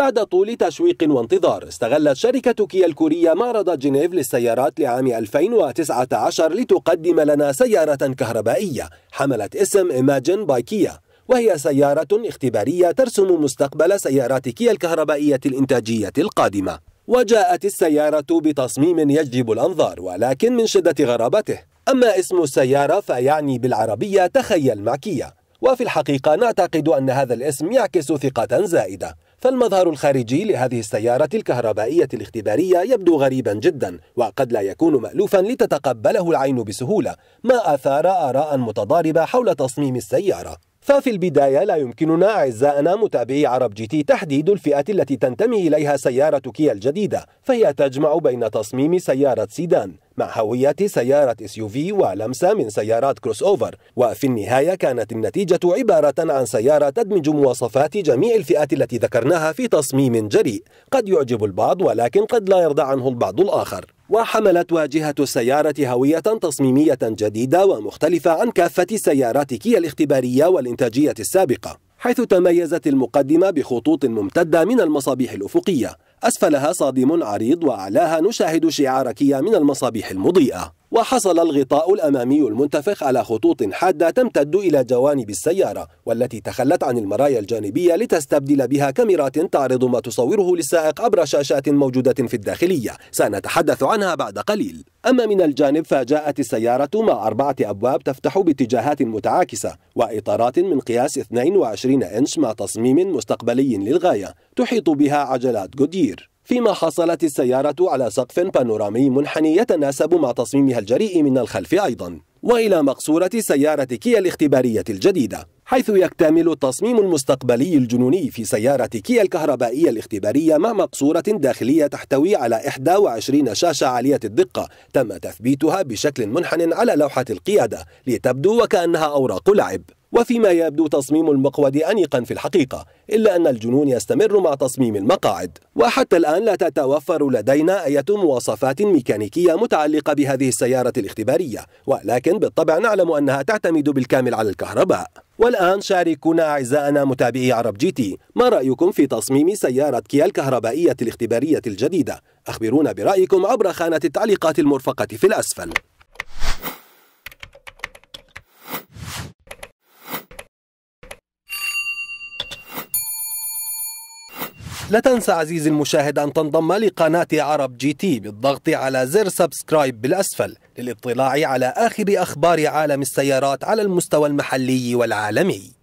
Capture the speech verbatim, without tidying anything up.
بعد طول تشويق وانتظار استغلت شركة كيا الكورية معرض جنيف للسيارات لعام ألفين وتسعة عشر لتقدم لنا سيارة كهربائية حملت اسم ايماجن بايكيا، وهي سيارة اختبارية ترسم مستقبل سيارات كيا الكهربائية الإنتاجية القادمة. وجاءت السيارة بتصميم يجذب الأنظار ولكن من شدة غرابته. أما اسم السيارة فيعني بالعربية تخيل مع كيا، وفي الحقيقة نعتقد أن هذا الاسم يعكس ثقة زائدة، فالمظهر الخارجي لهذه السيارة الكهربائية الاختبارية يبدو غريبا جدا وقد لا يكون مألوفا لتتقبله العين بسهولة، ما أثار آراء متضاربة حول تصميم السيارة. ففي البداية لا يمكننا أعزائنا متابعي عرب جي تي تحديد الفئة التي تنتمي إليها سيارة كيا الجديدة، فهي تجمع بين تصميم سيارة سيدان مع هوية سيارة اس يو في ولمسة من سيارات كروس اوفر، وفي النهاية كانت النتيجة عبارة عن سيارة تدمج مواصفات جميع الفئات التي ذكرناها في تصميم جريء قد يعجب البعض ولكن قد لا يرضى عنه البعض الآخر. وحملت واجهة السيارة هوية تصميمية جديدة ومختلفة عن كافة سيارات كيا الاختبارية والإنتاجية السابقة، حيث تميزت المقدمة بخطوط ممتدة من المصابيح الأفقية، أسفلها صادم عريض وأعلاها نشاهد شعار كيا من المصابيح المضيئة. وحصل الغطاء الأمامي المنتفخ على خطوط حادة تمتد إلى جوانب السيارة والتي تخلت عن المرايا الجانبية لتستبدل بها كاميرات تعرض ما تصوره للسائق عبر شاشات موجودة في الداخلية سنتحدث عنها بعد قليل. أما من الجانب فجاءت السيارة مع أربعة أبواب تفتح باتجاهات متعاكسة وإطارات من قياس اثنين وعشرين إنش مع تصميم مستقبلي للغاية تحيط بها عجلات جودير، فيما حصلت السيارة على سقف بانورامي منحني يتناسب مع تصميمها الجريء من الخلف أيضا. وإلى مقصورة سيارة كيا الاختبارية الجديدة، حيث يكتمل التصميم المستقبلي الجنوني في سيارة كيا الكهربائية الاختبارية مع مقصورة داخلية تحتوي على إحدى وعشرين شاشة عالية الدقة تم تثبيتها بشكل منحن على لوحة القيادة لتبدو وكأنها أوراق لعب. وفيما يبدو تصميم المقود أنيقا في الحقيقة، إلا أن الجنون يستمر مع تصميم المقاعد. وحتى الآن لا تتوفر لدينا أي مواصفات ميكانيكية متعلقة بهذه السيارة الاختبارية، ولكن بالطبع نعلم أنها تعتمد بالكامل على الكهرباء. والآن شاركونا أعزائنا متابعي عرب جي تي، ما رأيكم في تصميم سيارة كيا الكهربائية الاختبارية الجديدة؟ أخبرونا برأيكم عبر خانة التعليقات المرفقة في الأسفل. لا تنسى عزيزي المشاهد أن تنضم لقناة عرب جي تي بالضغط على زر سبسكرايب بالأسفل للاطلاع على آخر أخبار عالم السيارات على المستوى المحلي والعالمي.